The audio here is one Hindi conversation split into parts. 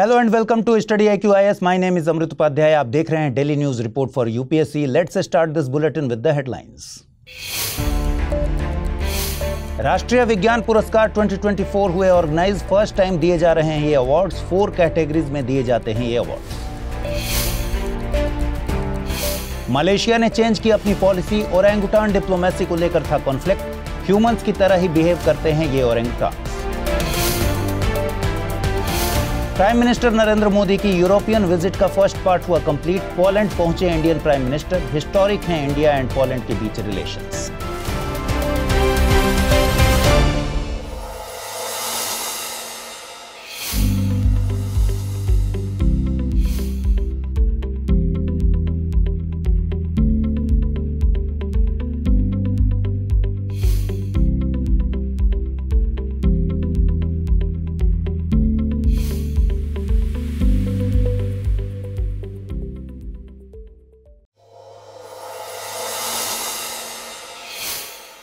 Hello and welcome to study I Q I S. My name is Amrit Upadhyay. आप देख रहे हैं daily news report for UPSC. Let's start this bulletin with the headlines. राष्ट्रीय विज्ञान पुरस्कार 2024 हुए ऑर्गेनाइज। फर्स्ट टाइम दिए जा रहे हैं ये अवार्ड्स। 4 कैटेगरीज में दिए जाते हैं ये अवार्ड्स। मलेशिया ने चेंज की अपनी पॉलिसी। ओरेंगुटान डिप्लोमेसी को लेकर था कॉन्फ्लिक्ट। ह्यूमंस की तरह ही बिहेव करते हैं ये orangutan. Prime minister Narendra Modi की यूरोपियन विजिट का फर्स्ट पार्ट हुआ कंप्लीट। पोलैंड पहुंचे इंडियन प्राइम मिनिस्टर। हिस्टोरिक हैं इंडिया एंड पोलैंड के बीच रिलेशंस।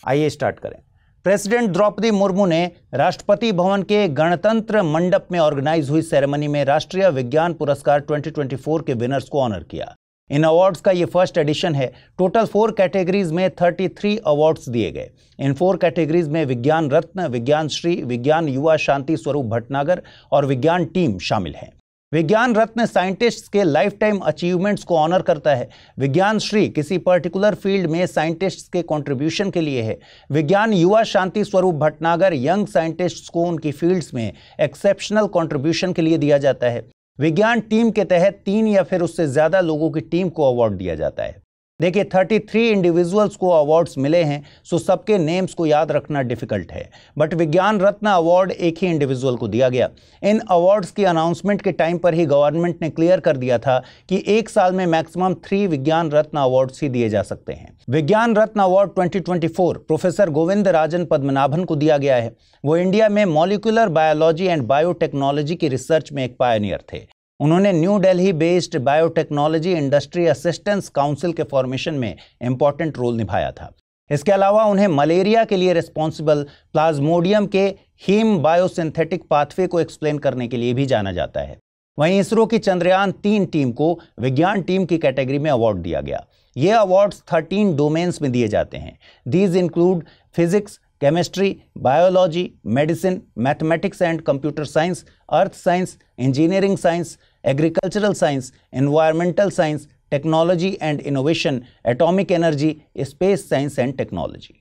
आइए स्टार्ट करें। प्रेसिडेंट द्रौपदी मुर्मू ने राष्ट्रपति भवन के गणतंत्र मंडप में ऑर्गेनाइज हुई सेरेमनी में राष्ट्रीय विज्ञान पुरस्कार 2024 के विनर्स को ऑनर किया। इन अवार्ड्स का ये फर्स्ट एडिशन है। टोटल 4 कैटेगरीज में 33 अवार्ड्स दिए गए। इन 4 कैटेगरीज में विज्ञान रत्न, विज्ञान श्री, विज्ञान युवा शांति स्वरूप भटनागर और विज्ञान टीम शामिल हैं। विज्ञान रत्न साइंटिस्ट्स के लाइफ टाइम अचीवमेंट्स को ऑनर करता है। विज्ञान श्री किसी पर्टिकुलर फील्ड में साइंटिस्ट्स के कंट्रीब्यूशन के लिए है। विज्ञान युवा शांति स्वरूप भटनागर यंग साइंटिस्ट्स को उनकी फील्ड्स में एक्सेप्शनल कंट्रीब्यूशन के लिए दिया जाता है। विज्ञान टीम के तहत 3 या फिर उससे ज़्यादा लोगों की टीम को अवार्ड दिया जाता है। देखिए 33 इंडिविजुअल्स को अवार्ड्स मिले हैं, सो सबके नेम्स को याद रखना डिफिकल्ट है, बट विज्ञान रत्न अवार्ड एक ही इंडिविजुअल को दिया गया। इन अवार्ड्स की अनाउंसमेंट के टाइम पर ही गवर्नमेंट ने क्लियर कर दिया था कि एक साल में मैक्सिमम 3 विज्ञान रत्न अवार्ड्स ही दिए जा सकते हैं। Vigyan Ratna award 2024 professor Govindarajan Padmanabhan को दिया गया है। वो इंडिया में मॉलिक्यूलर बायोलॉजी एंड बायोटेक्नोलॉजी की रिसर्च में एक पायनियर थे। उन्होंने new Delhi based biotechnology industry assistance council के फॉर्मेशन में इम्पॉर्टेंट रोल निभाया था। इसके अलावा उन्हें मलेरिया के लिए रिस्पॉन्सिबल प्लाज्मोडियम के हीम बायोसिंथेटिक पाथवे को एक्सप्लेन करने के लिए भी जाना जाता है। वहीं इसरो की चंद्रयान 3 टीम को विज्ञान टीम की कैटेगरी में अवार्ड दिया गया। ये अवार्ड्स 13 डोमेन्स में दिए जाते हैं। These include physics, chemistry, biology, medicine, mathematics and computer science, earth science, engineering science, agricultural science, environmental science, technology and innovation, atomic energy, space science and technology.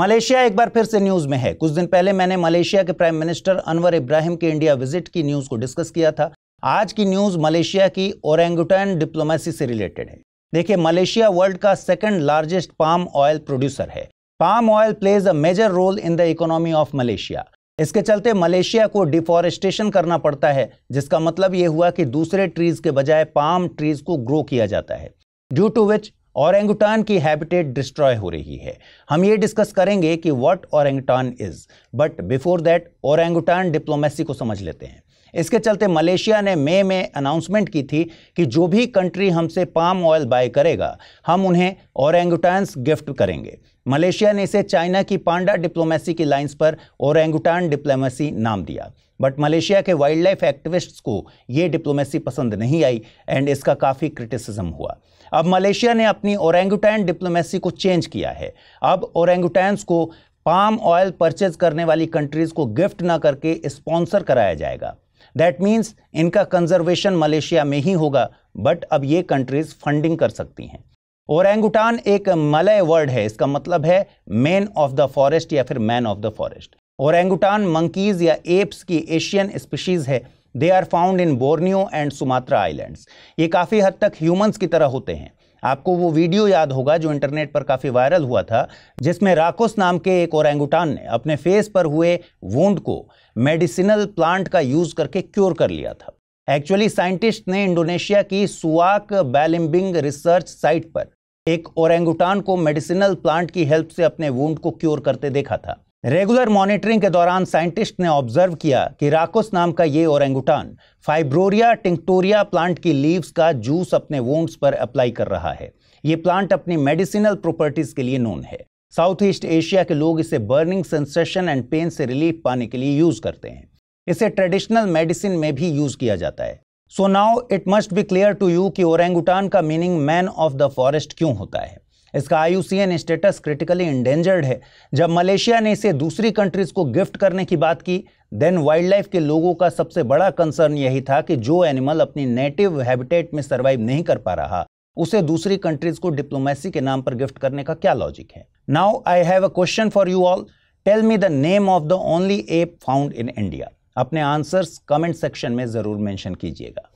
Malaysia एक बार फिर से न्यूज़ में है। कुछ दिन पहले मैंने मलेशिया के प्राइम मिनिस्टर अनवर इब्राहिम के इंडिया विजिट की न्यूज़ को डिस्कस किया था। आज की न्यूज़ मलेशिया की ओरेंगुटान डिप्लोमेसी से रिलेटेड है। देखिए मलेशिया वर्ल्ड का 2nd largest palm oil producer है। Palm oil plays a major role in the economy of Malaysia. इसके चलते मलेशिया को डिफॉरेस्टेशन करना पड़ता है, जिसका मतलब ये हुआ कि दूसरे ट्रीज के बजाय पाम ट्रीज को ग्रो किया जाता है, ड्यू टू विच ऑरेंगुटान की हैबिटेट डिस्ट्रॉय हो रही है। हम ये डिस्कस करेंगे कि what orangutan is, but before that orangutan diplomacy को समझ लेते हैं। इसके चलते मलेशिया ने मई में अनाउंसमेंट की थी कि जो भी कंट्री हमसे पाम ऑयल बाय करेगा हम उन्हें ओरेंगुटान्स गिफ्ट करेंगे। मलेशिया ने इसे चाइना की पांडा डिप्लोमेसी की लाइंस पर ओरेंगुटान डिप्लोमेसी नाम दिया, बट मलेशिया के वाइल्ड लाइफ एक्टिविस्ट्स को ये डिप्लोमेसी पसंद नहीं आई एंड इसका काफ़ी क्रिटिसिज्म हुआ। अब मलेशिया ने अपनी ओरेंगुटान डिप्लोमेसी को चेंज किया है। अब ओरेंगुटान्स को पाम ऑयल परचेज करने वाली कंट्रीज़ को गिफ्ट ना करके स्पॉन्सर कराया जाएगा। दैट मीन्स इनका कंजर्वेशन मलेशिया में ही होगा, बट अब ये कंट्रीज फंडिंग कर सकती हैं। ओरेंगुटान एक मलय वर्ड है, इसका मतलब है मैन ऑफ द फॉरेस्ट या फिर man of the forest. Orangutan monkeys या एप्स की एशियन स्पीशीज है। They are found in Borneo and Sumatra islands. ये काफ़ी हद तक ह्यूमंस की तरह होते हैं। आपको वो वीडियो याद होगा जो इंटरनेट पर काफ़ी वायरल हुआ था, जिसमें राकोस नाम के एक ओरेंगुटान ने अपने फेस पर हुए वुंड को मेडिसिनल प्लांट का यूज़ करके क्योर कर लिया था। एक्चुअली साइंटिस्ट ने इंडोनेशिया की सुवाक बैलिम्बिंग रिसर्च साइट पर एक ओरेंगुटान को मेडिसिनल प्लांट की हेल्प से अपने वुंड को क्योर करते देखा था। रेगुलर मॉनिटरिंग के दौरान साइंटिस्ट ने ऑब्जर्व किया कि राकोस नाम का ये ओरेंगुटान फाइब्रोरिया टिंक्टोरिया प्लांट की लीव्स का जूस अपने वोंड्स पर अप्लाई कर रहा है। ये प्लांट अपनी मेडिसिनल प्रॉपर्टीज़ के लिए नोन है। साउथ ईस्ट एशिया के लोग इसे बर्निंग सेंसेशन एंड पेन से रिलीफ पाने के लिए यूज करते हैं। इसे ट्रेडिशनल मेडिसिन में भी यूज किया जाता है। So now it must be clear to you कि ओरेंगुटान का meaning man of the forest क्यों होता है। इसका IUCN स्टेटस क्रिटिकली इंडेंजर्ड है। जब मलेशिया ने इसे दूसरी कंट्रीज को गिफ्ट करने की बात की, देन वाइल्ड लाइफ के लोगों का सबसे बड़ा कंसर्न यही था कि जो एनिमल अपनी नेटिव हैबिटेट में सर्वाइव नहीं कर पा रहा, उसे दूसरी कंट्रीज को डिप्लोमेसी के नाम पर गिफ्ट करने का क्या लॉजिक है। Now I have a question for you all, tell me the name of the only ape found in India. अपने आंसर्स कमेंट सेक्शन में जरूर मेंशन कीजिएगा।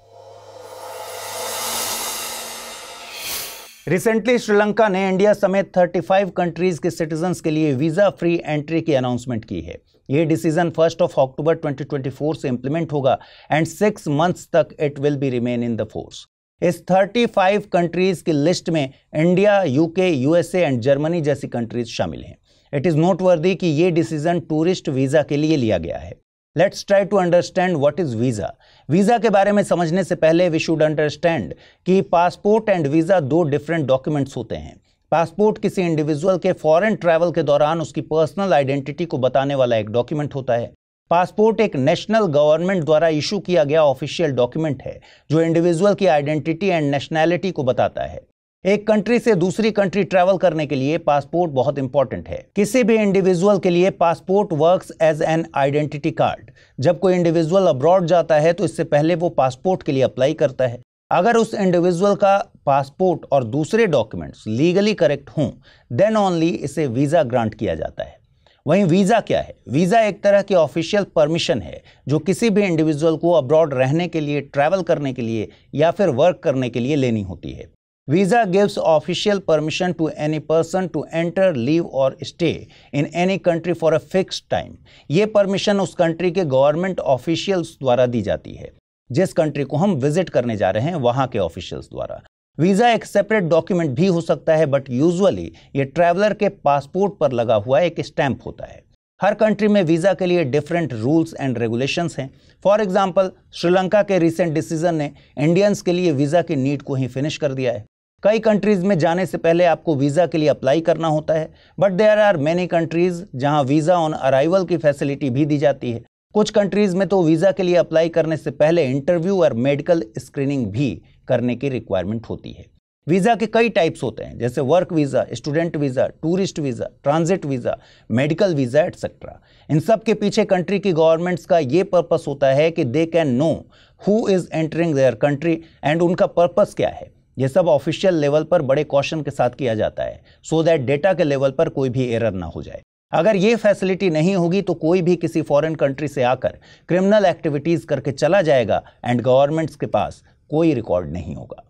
रिसेंटली श्रीलंका ने इंडिया समेत 35 कंट्रीज के सिटीजन्स के लिए वीजा फ्री एंट्री की अनाउंसमेंट की है। ये डिसीजन 1 अक्टूबर 2024 से इंप्लीमेंट होगा एंड 6 मंथ्स तक it will be remain in the force. इस 35 कंट्रीज की लिस्ट में India, UK, USA and Germany जैसी कंट्रीज शामिल हैं। इट इज नोटवर्दी कि ये डिसीजन टूरिस्ट वीजा के लिए लिया गया है। Let's try to understand what is visa. Visa के बारे में समझने से पहले वी शुड अंडरस्टैंड कि पासपोर्ट एंड वीजा दो डिफरेंट डॉक्यूमेंट्स होते हैं। पासपोर्ट किसी इंडिविजुअल के फॉरेन ट्रैवल के दौरान उसकी पर्सनल आइडेंटिटी को बताने वाला एक डॉक्यूमेंट होता है। पासपोर्ट एक नेशनल गवर्नमेंट द्वारा इशू किया गया ऑफिशियल डॉक्यूमेंट है जो इंडिविजुअल की आइडेंटिटी एंड नेशनैलिटी को बताता है। एक कंट्री से दूसरी कंट्री ट्रैवल करने के लिए पासपोर्ट बहुत इंपॉर्टेंट है। किसी भी इंडिविजुअल के लिए passport works as an identity card. जब कोई इंडिविजुअल अब्रॉड जाता है तो इससे पहले वो पासपोर्ट के लिए अप्लाई करता है। अगर उस इंडिविजुअल का पासपोर्ट और दूसरे डॉक्यूमेंट्स लीगली करेक्ट हों, देन ओनली इसे वीजा ग्रांट किया जाता है। वहीं वीज़ा क्या है? वीज़ा एक तरह की ऑफिशियल परमिशन है जो किसी भी इंडिविजुअल को अब्रॉड रहने के लिए, ट्रैवल करने के लिए या फिर वर्क करने के लिए लेनी होती है। Visa gives official permission to any person to enter, leave or stay in any country for a fixed time. ये परमिशन उस कंट्री के गवर्नमेंट ऑफिशियल्स द्वारा दी जाती है, जिस कंट्री को हम विजिट करने जा रहे हैं वहां के ऑफिशियल्स द्वारा। वीजा एक सेपरेट डॉक्यूमेंट भी हो सकता है, बट यूजुअली ये ट्रैवलर के पासपोर्ट पर लगा हुआ एक स्टैंप होता है। हर कंट्री में वीज़ा के लिए डिफरेंट रूल्स एंड रेगुलेशंस हैं। फॉर एग्जांपल, श्रीलंका के रिसेंट डिसीजन ने इंडियंस के लिए वीज़ा की नीड को ही फिनिश कर दिया है। कई कंट्रीज़ में जाने से पहले आपको वीज़ा के लिए अप्लाई करना होता है, but there are many countries जहां वीज़ा ऑन अराइवल की फैसिलिटी भी दी जाती है। कुछ कंट्रीज़ में तो वीज़ा के लिए अप्लाई करने से पहले इंटरव्यू और मेडिकल स्क्रीनिंग भी करने की रिक्वायरमेंट होती है। वीज़ा के कई टाइप्स होते हैं, जैसे work visa, student visa, tourist visa, transit visa, medical visa etcetera. इन सब के पीछे कंट्री की गवर्नमेंट्स का ये पर्पस होता है कि they can know who is entering their country and उनका पर्पस क्या है। ये सब ऑफिशियल लेवल पर बड़े कॉशन के साथ किया जाता है, सो दैट डेटा के लेवल पर कोई भी एरर ना हो जाए। अगर ये फैसिलिटी नहीं होगी तो कोई भी किसी फॉरेन कंट्री से आकर क्रिमिनल एक्टिविटीज़ करके चला जाएगा एंड गवर्नमेंट्स के पास कोई रिकॉर्ड नहीं होगा।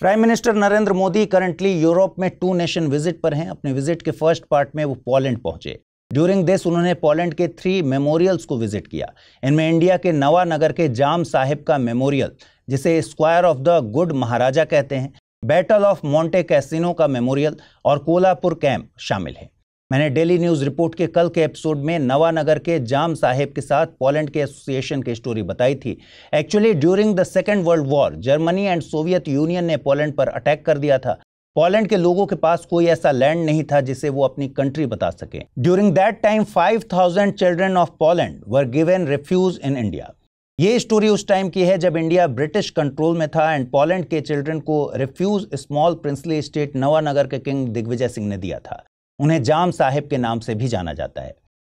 Prime minister Narendra Modi currently Europe में 2 नेशन विजिट पर हैं। अपने विजिट के फर्स्ट पार्ट में वो पोलैंड पहुंचे। ड्यूरिंग दिस उन्होंने पोलैंड के 3 मेमोरियल्स को विजिट किया। इनमें इंडिया के नवा नगर के जाम साहिब का मेमोरियल, जिसे square of the good Maharaja कहते हैं, बैटल ऑफ मोंटे कैसिनो का मेमोरियल और कोल्हापुर कैंप शामिल है। मैंने डेली न्यूज़ रिपोर्ट के कल के एपिसोड में नवा नगर के जाम साहिब के साथ पोलैंड के एसोसिएशन की स्टोरी बताई थी। Actually during the second world war Germany and Soviet Union ने पोलैंड पर अटैक कर दिया था। पोलैंड के लोगों के पास कोई ऐसा लैंड नहीं था जिसे वो अपनी कंट्री बता सके। During that time 5000 children of Poland were given refuge in India. ये स्टोरी उस टाइम की है जब इंडिया ब्रिटिश कंट्रोल में था एंड पोलैंड के चिल्ड्रन को refuge small princely state Nawanagar के किंग दिग्विजय सिंह ने दिया था। उन्हें जाम साहिब के नाम से भी जाना जाता है।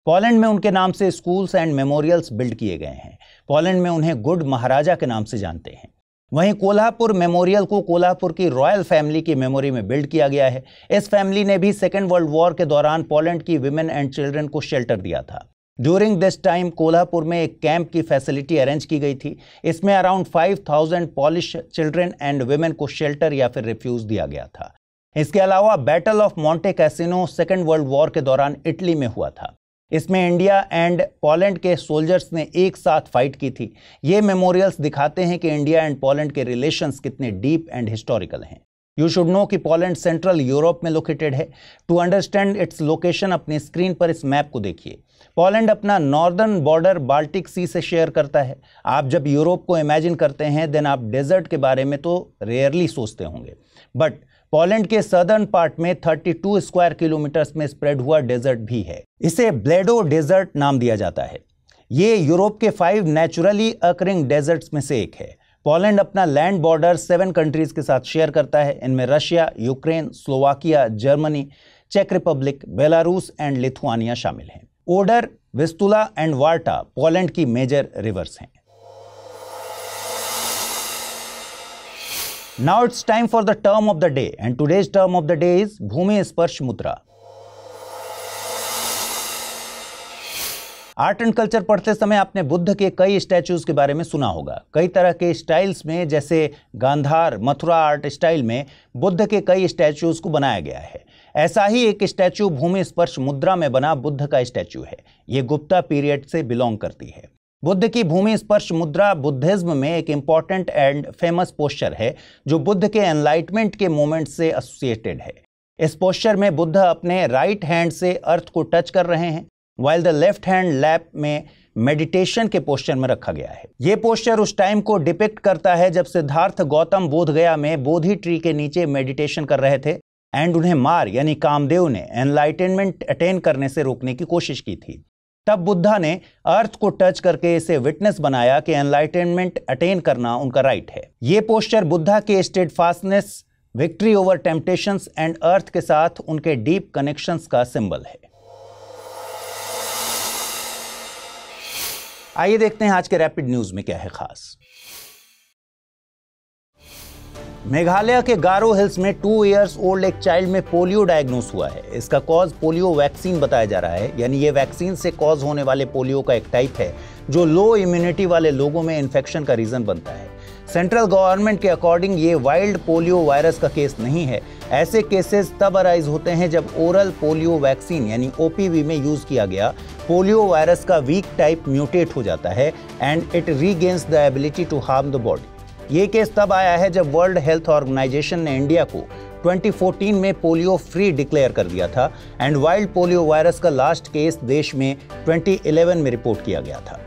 पोलैंड में उनके नाम से स्कूल्स एंड मेमोरियल्स बिल्ड किए गए हैं। पोलैंड में उन्हें गुड महाराजा के नाम से जानते हैं। वहीं कोल्हापुर मेमोरियल को कोल्हापुर की रॉयल फैमिली की मेमोरी में बिल्ड किया गया है। इस फैमिली ने भी सेकेंड वर्ल्ड वॉर के दौरान पोलैंड की विमेन एंड चिल्ड्रन को शेल्टर दिया था। ड्यूरिंग दिस टाइम कोल्हापुर में एक कैंप की फैसिलिटी अरेंज की गई थी। इसमें around 5000 Polish children and women को शेल्टर या फिर रिफ्यूज दिया गया था। इसके अलावा battle of Monte Cassino second world war के दौरान इटली में हुआ था। इसमें इंडिया एंड पोलैंड के सोल्जर्स ने एक साथ फाइट की थी। ये मेमोरियल्स दिखाते हैं कि इंडिया एंड पोलैंड के रिलेशंस कितने डीप एंड हिस्टोरिकल हैं। यू शुड नो कि पोलैंड सेंट्रल यूरोप में लोकेटेड है। टू अंडरस्टैंड इट्स लोकेशन अपनी स्क्रीन पर इस मैप को देखिए। पोलैंड अपना नॉर्दर्न बॉर्डर बाल्टिक सी से शेयर करता है। आप जब यूरोप को इमेजिन करते हैं देन आप डेजर्ट के बारे में तो रेयरली सोचते होंगे, बट पोलैंड के सदर्न पार्ट में 32 स्क्वायर किलोमीटर्स में स्प्रेड हुआ डेजर्ट भी है। इसे ब्लेडो डेजर्ट नाम दिया जाता है। ये यूरोप के 5 नेचुरली अकरिंग डेजर्ट्स में से एक है। पोलैंड अपना लैंड बॉर्डर 7 कंट्रीज के साथ शेयर करता है। इनमें रशिया, यूक्रेन, स्लोवाकिया, जर्मनी, चेक रिपब्लिक, बेलारूस एंड लिथुआनिया शामिल हैं। Oder, Vistula and Warta Poland की मेजर रिवर्स हैं। Now it's time for the term of the day and today's term of the day is भूमि स्पर्श मुद्रा। आर्ट एंड कल्चर पढ़ते समय आपने बुद्ध के कई स्टैचूज के बारे में सुना होगा। कई तरह के स्टाइल्स में, जैसे गांधार मथुरा आर्ट स्टाइल में बुद्ध के कई स्टैचूज को बनाया गया है। ऐसा ही एक स्टैचू भूमि स्पर्श मुद्रा में बना बुद्ध का स्टैचू है। ये गुप्ता पीरियड से बिलोंग करती है। बुद्ध की भूमि स्पर्श मुद्रा बुद्धिज्म में एक इम्पॉर्टेंट एंड फेमस पोस्चर है, जो बुद्ध के एनलाइटमेंट के मोमेंट से एसोसिएटेड है। इस पोस्चर में बुद्ध अपने राइट हैंड से अर्थ को टच कर रहे हैं, while the left hand lap में मेडिटेशन के पोस्चर में रखा गया है। ये पोस्चर उस टाइम को डिपिक्ट करता है जब सिद्धार्थ गौतम बोधगया में बोधि ट्री के नीचे मेडिटेशन कर रहे थे एंड उन्हें मार यानी कामदेव ने एनलाइटनमेंट अटेन करने से रोकने की कोशिश की थी। तब बुद्धा ने अर्थ को टच करके इसे विटनेस बनाया कि एनलाइटनमेंट अटेन करना उनका राइट है। ये पोस्चर बुद्धा के steadfastness, victory over temptations and earth के साथ उनके डीप कनेक्शंस का सिंबल है। आइए देखते हैं आज के रैपिड न्यूज में क्या है खास। मेघालय के गारो हिल्स में 2 इयर्स ओल्ड एक चाइल्ड में पोलियो डायग्नोस हुआ है। इसका कॉज पोलियो वैक्सीन बताया जा रहा है, यानी ये वैक्सीन से कॉज होने वाले पोलियो का एक टाइप है, जो लो इम्यूनिटी वाले लोगों में इन्फेक्शन का रीजन बनता है। सेंट्रल गवर्नमेंट के अकॉर्डिंग ये वाइल्ड पोलियो वायरस का केस नहीं है। ऐसे केसेस तब अराइज होते हैं जब ओरल पोलियो वैक्सीन यानी ओपीवी में यूज किया गया पोलियो वायरस का वीक टाइप म्यूटेट हो जाता है and it regains the ability to harm the body. ये केस तब आया है जब वर्ल्ड हेल्थ ऑर्गेनाइजेशन ने इंडिया को 2014 में पोलियो फ्री डिक्लेयर कर दिया था एंड वाइल्ड पोलियो वायरस का लास्ट केस देश में 2011 में रिपोर्ट किया गया था।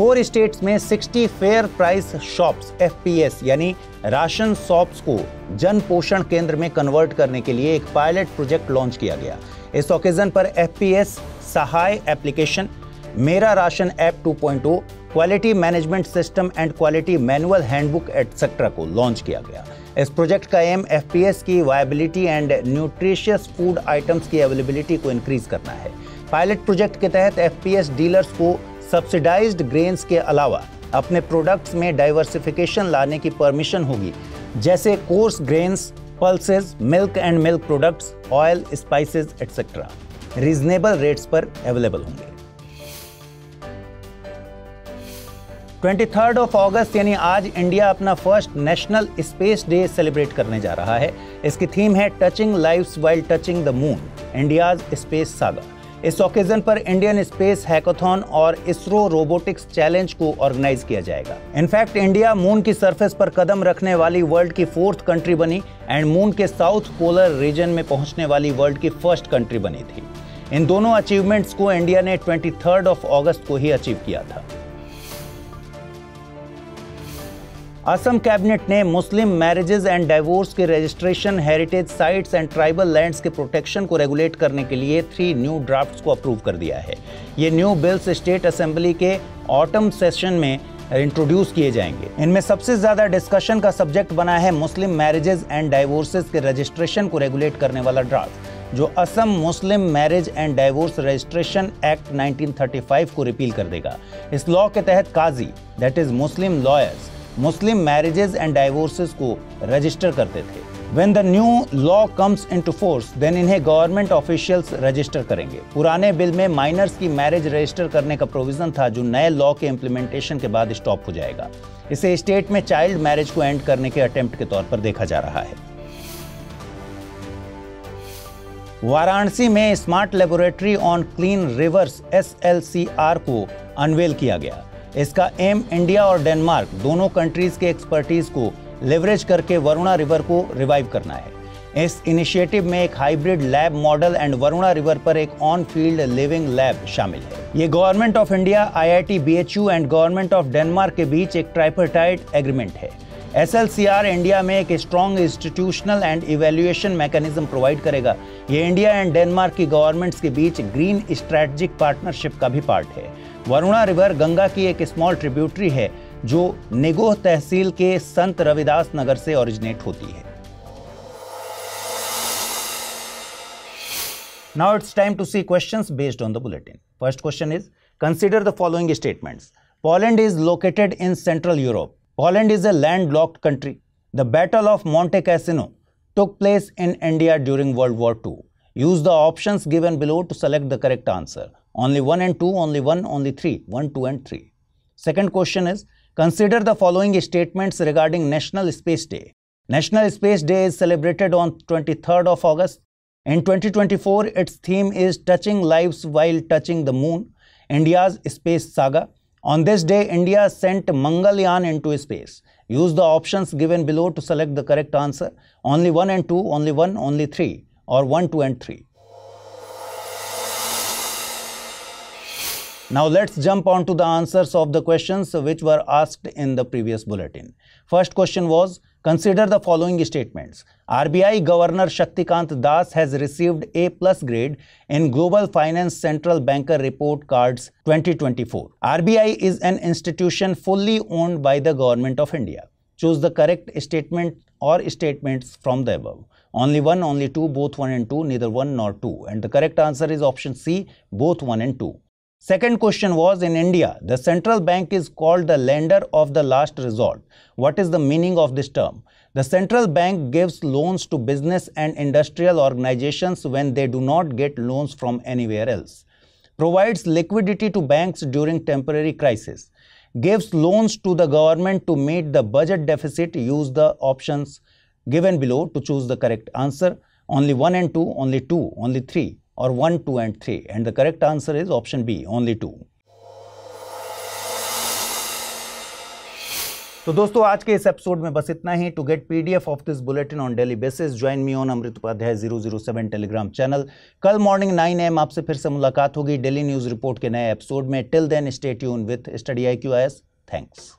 4 स्टेट्स में 60 फेयर प्राइस शॉप्स FPS यानी राशन शॉप्स को जन पोषण केंद्र में कन्वर्ट करने के लिए एक पायलट प्रोजेक्ट लॉन्च किया गया। इस ओकेजन पर FPS सहाय एप्लीकेशन, मेरा ration app 2.0, quality management system and quality manual handbook etcetera को लॉन्च किया गया। इस प्रोजेक्ट का एम FPS की viability and nutritious food items की अवेलेबिलिटी को इंक्रीज करना है। पायलट प्रोजेक्ट के तहत FPS डीलर्स को सब्सिडाइज्ड ग्रेन्स के अलावा अपने प्रोडक्ट्स में डाइवर्सिफिकेशन लाने की परमिशन होगी, जैसे coarse grains, pulses, milk and milk products, oil, spices etcetera reasonable rates पर अवेलेबल होंगे। 23 अगस्त यानी आज इंडिया अपना first national space day celebrate करने जा रहा है। इसकी थीम है touching lives while touching the moon, India's space saga. इस ओकेजन पर इंडियन स्पेस हैकाथॉन और इसरो रोबोटिक्स चैलेंज को ऑर्गेनाइज किया जाएगा। इनफैक्ट इंडिया मून की सरफेस पर कदम रखने वाली वर्ल्ड की 4th कंट्री बनी एंड मून के साउथ पोलर रीजन में पहुंचने वाली वर्ल्ड की 1st कंट्री बनी थी। इन दोनों अचीवमेंट्स को इंडिया ने 23 अगस्त को ही अचीव किया था। असम कैबिनेट ने मुस्लिम मैरिजेज एंड डाइवोर्स के registration, heritage sites and tribal lands के प्रोटेक्शन को रेगुलेट करने के लिए 3 न्यू ड्राफ्ट्स को अप्रूव कर दिया है। ये न्यू बिल्स स्टेट असेंबली के ऑटम सेशन में इंट्रोड्यूस किए जाएंगे। इनमें सबसे ज़्यादा डिस्कशन का सब्जेक्ट बना है मुस्लिम मैरिजेज एंड डाइवोर्सेज के रजिस्ट्रेशन को रेगुलेट करने वाला ड्राफ्ट, जो Assam Muslim marriage and divorce registration act 1935 को रिपील कर देगा। इस लॉ के तहत काजी, that is Muslim lawyers, Muslim marriages and divorces को रजिस्टर करते थे। When the new law comes into force, then इन्हें गवर्नमेंट ऑफिशियल्स रजिस्टर करेंगे। पुराने बिल में माइनर्स की मैरिज रजिस्टर करने का प्रोविजन था, जो नए लॉ के इम्प्लीमेंटेशन के बाद स्टॉप हो जाएगा। इसे स्टेट में चाइल्ड मैरिज को एंड करने के अटेम्प्ट के तौर पर देखा जा रहा है। वाराणसी में smart laboratory on clean rivers SLCR को अनवेल किया गया। इसका एम इंडिया और डेनमार्क दोनों कंट्रीज के एक्सपर्टीज को लेवरेज करके वरुणा रिवर को रिवाइव करना है। इस इनिशिएटिव में एक hybrid lab model and Varuna river पर एक ऑन फील्ड लिविंग लैब शामिल है। ये government of India, IIT BHU and government of Denmark के बीच एक ट्राइपर्टाइड एग्रीमेंट है। SLCR इंडिया में एक strong institutional and evaluation mechanism provide करेगा। ये इंडिया एंड डेनमार्क की गवर्नमेंट्स के बीच ग्रीन स्ट्रैटेजिक पार्टनरशिप का भी पार्ट है। वरुणा रिवर गंगा की एक स्मॉल ट्रिब्यूटरी है जो निगोह तहसील के संत रविदास नगर से ओरिजिनेट होती है। Now it's time to see questions based on the bulletin. First question is, consider the following statements. Poland is located in Central Europe. Poland is a landlocked country. The Battle of Monte Cassino took place in India during World War II. Use the options given below to select the correct answer. Only 1 and 2, only 1, only 3. 1, 2 and 3. Second question is, consider the following statements regarding National Space Day. National Space Day is celebrated on 23rd of August. In 2024, its theme is Touching Lives While Touching the Moon, India's Space Saga. On this day, India sent Mangalyaan into space. Use the options given below to select the correct answer. Only 1 and 2, only 1, only 3, or 1, 2 and 3. Now let's jump on to the answers of the questions which were asked in the previous bulletin. First question was, consider the following statements. RBI Governor Shaktikant Das has received A+ grade in Global Finance Central Banker Report Cards 2024. RBI is an institution fully owned by the Government of India. Choose the correct statement or statements from the above. Only 1, only 2, both 1 and 2, neither 1 nor 2. And the correct answer is option C, both 1 and 2. Second question was, in India, the central bank is called the lender of the last resort. What is the meaning of this term? The central bank gives loans to business and industrial organizations when they do not get loans from anywhere else. Provides liquidity to banks during temporary crisis. Gives loans to the government to meet the budget deficit. Use the options given below to choose the correct answer. Only 1 and 2, only 2, only 3. Or 1, 2 and 3, and the correct answer is option B, only 2. तो दोस्तों आज के इस एपिसोड में बस इतना ही। To get PDF of this bulletin on daily basis join me on Amrit Upadhyay 007 telegram channel. कल मॉर्निंग 9 AM आपसे फिर से मुलाकात होगी डेली न्यूज रिपोर्ट के नए एपिसोड में। Till then stay tune with study IQ। Thanks.